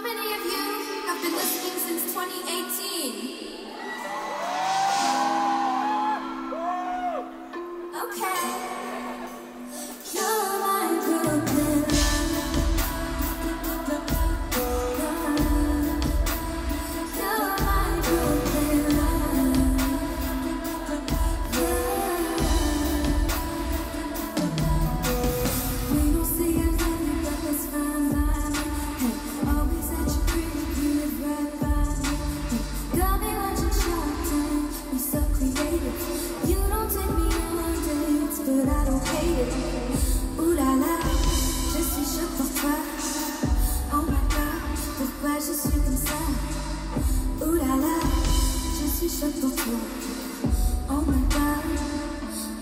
How many of you have been listening since 2018? Okay. You're my Brooklyn. You're my Brooklyn. Yeah. We don't see anything but this fine line. Hey, always at your feet, you live right by me. Hey, got me like you're shot down. You're so creative. You don't take me on dates, but I don't hate it. Ooh la la, just you shook the fire. Oh my God, the flash is you inside. Ooh la la, just you shook the floor. Oh my God,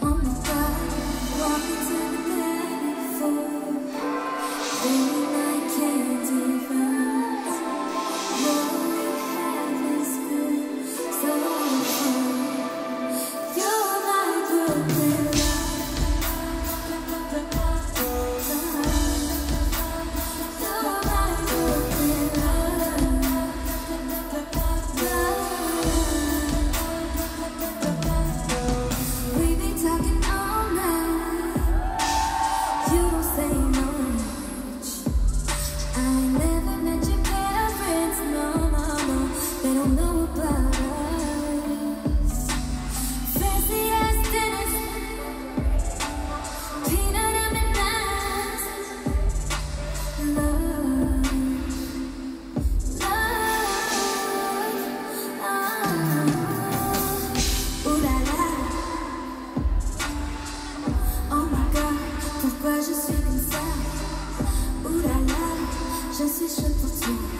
oh my God, walking to the planet for baby night candy vibes. What we have is good, so fun. You're my Brooklyn. Je suis inside. Ouh la la, je suis chaude pour toi.